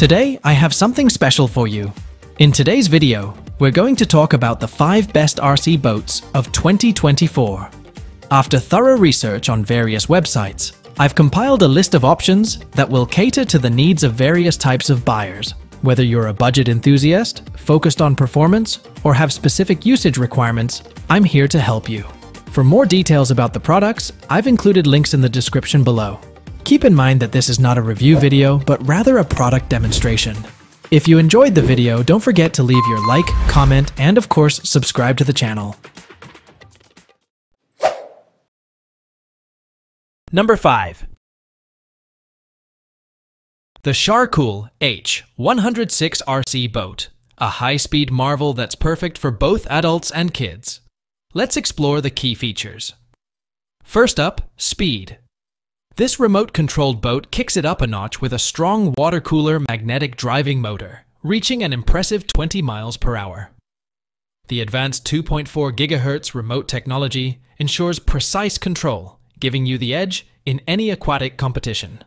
Today, I have something special for you. In today's video, we're going to talk about the 5 best RC boats of 2024. After thorough research on various websites, I've compiled a list of options that will cater to the needs of various types of buyers, whether you're a budget enthusiast, focused on performance, or have specific usage requirements. I'm here to help you. For more details about the products, I've included links in the description below. Keep in mind that this is not a review video, but rather a product demonstration. If you enjoyed the video, don't forget to leave your like, comment, and of course, subscribe to the channel. Number 5. The Sharkool H106 RC boat, a high-speed marvel that's perfect for both adults and kids. Let's explore the key features. First up, speed. This remote-controlled boat kicks it up a notch with a strong water-cooler magnetic driving motor, reaching an impressive 20 miles per hour. The advanced 2.4 GHz remote technology ensures precise control, giving you the edge in any aquatic competition.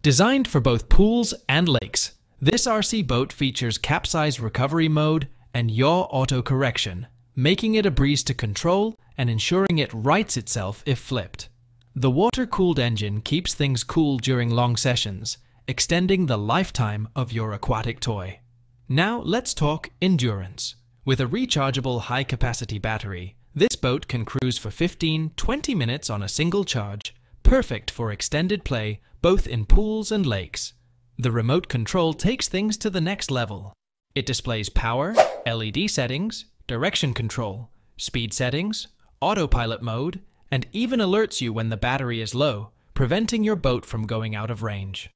Designed for both pools and lakes, this RC boat features capsize recovery mode and yaw auto-correction, making it a breeze to control and ensuring it rights itself if flipped. The water-cooled engine keeps things cool during long sessions, extending the lifetime of your aquatic toy. Now let's talk endurance. With a rechargeable high-capacity battery, this boat can cruise for 15–20 minutes on a single charge, perfect for extended play both in pools and lakes. The remote control takes things to the next level. It displays power, LED settings, direction control, speed settings, autopilot mode, and even alerts you when the battery is low, preventing your boat from going out of range.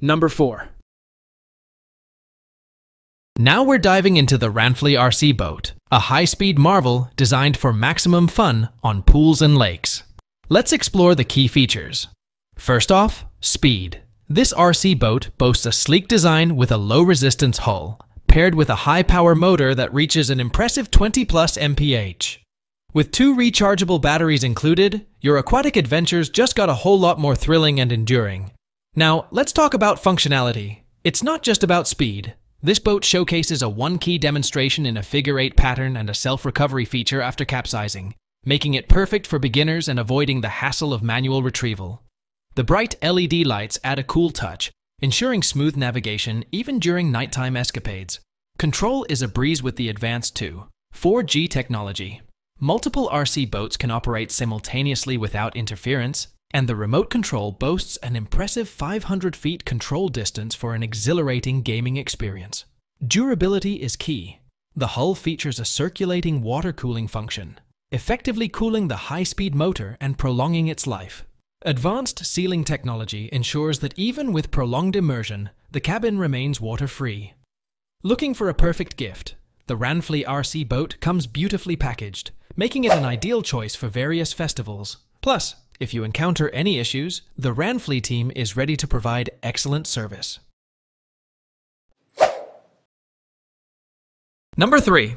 Number 4. Now we're diving into the RANFLY RC boat, a high-speed marvel designed for maximum fun on pools and lakes. Let's explore the key features. First off, speed. This RC boat boasts a sleek design with a low-resistance hull, paired with a high-power motor that reaches an impressive 20+ mph. With 2 rechargeable batteries included, your aquatic adventures just got a whole lot more thrilling and enduring. Now, let's talk about functionality. It's not just about speed. This boat showcases a one-key demonstration in a figure-8 pattern and a self-recovery feature after capsizing, making it perfect for beginners and avoiding the hassle of manual retrieval. The bright LED lights add a cool touch, ensuring smooth navigation even during nighttime escapades. Control is a breeze with the advanced 2.4G technology. Multiple RC boats can operate simultaneously without interference, and the remote control boasts an impressive 500 feet control distance for an exhilarating gaming experience. Durability is key. The hull features a circulating water cooling function, effectively cooling the high-speed motor and prolonging its life. Advanced sealing technology ensures that even with prolonged immersion, the cabin remains water-free. Looking for a perfect gift? The RANFLY RC boat comes beautifully packaged, making it an ideal choice for various festivals. Plus, if you encounter any issues, the RANFLY team is ready to provide excellent service. Number 3.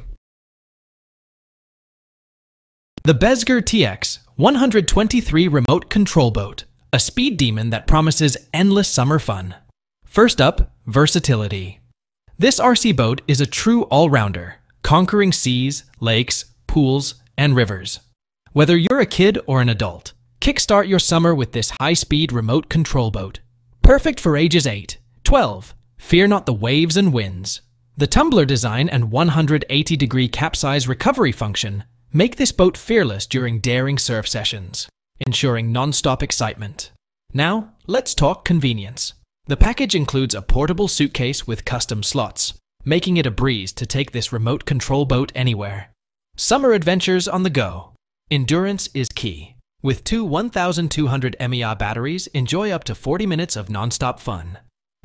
The Besger TX.123 Remote Control Boat, a speed demon that promises endless summer fun. First up, versatility. This RC boat is a true all-rounder, conquering seas, lakes, pools, and rivers. Whether you're a kid or an adult, kickstart your summer with this high-speed remote control boat. Perfect for ages 8–12, fear not the waves and winds. The tumbler design and 180-degree capsize recovery function make this boat fearless during daring surf sessions, ensuring non-stop excitement. Now, let's talk convenience. The package includes a portable suitcase with custom slots, making it a breeze to take this remote control boat anywhere. Summer adventures on the go. Endurance is key. With 2 1,200 mAh batteries, enjoy up to 40 minutes of non-stop fun.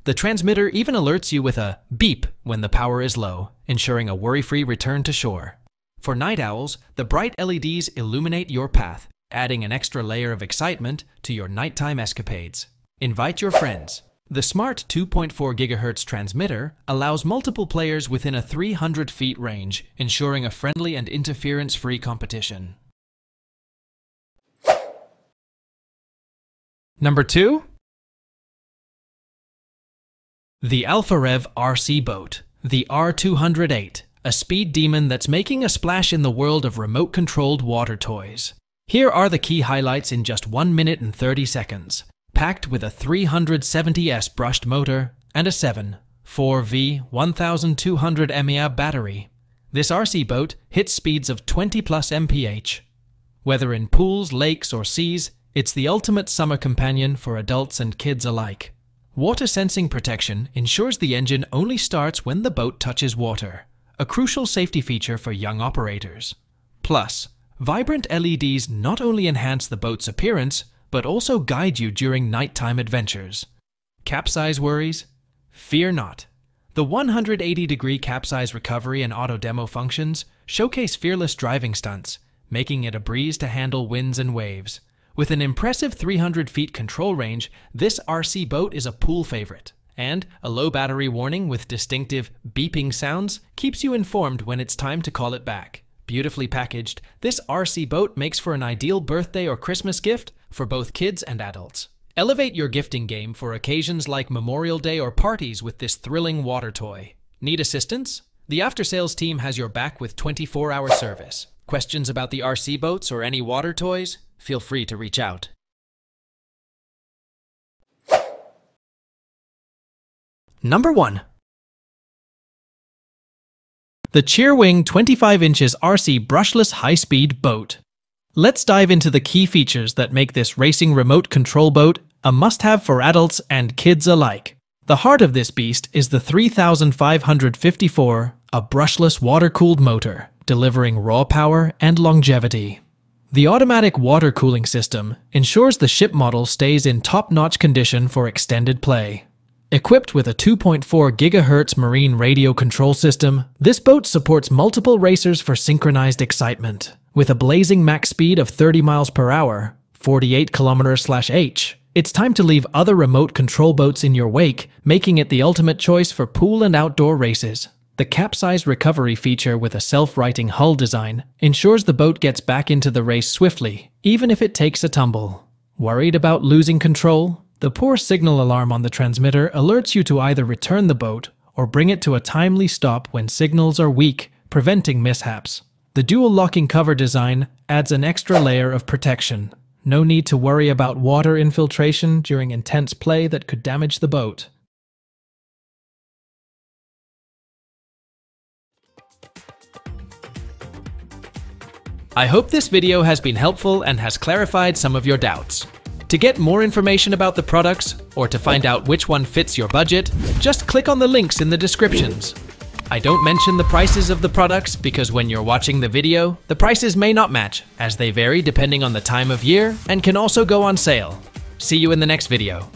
The transmitter even alerts you with a beep when the power is low, ensuring a worry-free return to shore. For night owls, the bright LEDs illuminate your path, adding an extra layer of excitement to your nighttime escapades. Invite your friends. The smart 2.4 GHz transmitter allows multiple players within a 300 feet range, ensuring a friendly and interference-free competition. Number 2. The AlphaRev RC boat, the R208, a speed demon that's making a splash in the world of remote-controlled water toys. Here are the key highlights in just 1 minute and 30 seconds, packed with a 370S brushed motor and a 7.4V 1200 mAh battery. This RC boat hits speeds of 20+ mph. Whether in pools, lakes, or seas, it's the ultimate summer companion for adults and kids alike. Water sensing protection ensures the engine only starts when the boat touches water, a crucial safety feature for young operators. Plus, vibrant LEDs not only enhance the boat's appearance, but also guide you during nighttime adventures. Capsize worries? Fear not. The 180-degree capsize recovery and auto demo functions showcase fearless driving stunts, making it a breeze to handle winds and waves. With an impressive 300 feet control range, this RC boat is a pool favorite. And a low battery warning with distinctive beeping sounds keeps you informed when it's time to call it back. Beautifully packaged, this RC boat makes for an ideal birthday or Christmas gift for both kids and adults. Elevate your gifting game for occasions like Memorial Day or parties with this thrilling water toy. Need assistance? The after-sales team has your back with 24-hour service. Questions about the RC boats or any water toys? Feel free to reach out. Number 1. The Cheerwing 25 inches RC brushless high-speed boat. Let's dive into the key features that make this racing remote control boat a must-have for adults and kids alike. The heart of this beast is the 3554, a brushless water-cooled motor, delivering raw power and longevity. The automatic water cooling system ensures the ship model stays in top-notch condition for extended play. Equipped with a 2.4 GHz marine radio control system, this boat supports multiple racers for synchronized excitement. With a blazing max speed of 30 miles per hour, 48 km/h, it's time to leave other remote control boats in your wake, making it the ultimate choice for pool and outdoor races. The capsize recovery feature with a self-righting hull design ensures the boat gets back into the race swiftly, even if it takes a tumble. Worried about losing control? The poor signal alarm on the transmitter alerts you to either return the boat or bring it to a timely stop when signals are weak, preventing mishaps. The dual locking cover design adds an extra layer of protection. No need to worry about water infiltration during intense play that could damage the boat. I hope this video has been helpful and has clarified some of your doubts. To get more information about the products, or to find out which one fits your budget, just click on the links in the descriptions. I don't mention the prices of the products because when you're watching the video, the prices may not match, as they vary depending on the time of year and can also go on sale. See you in the next video.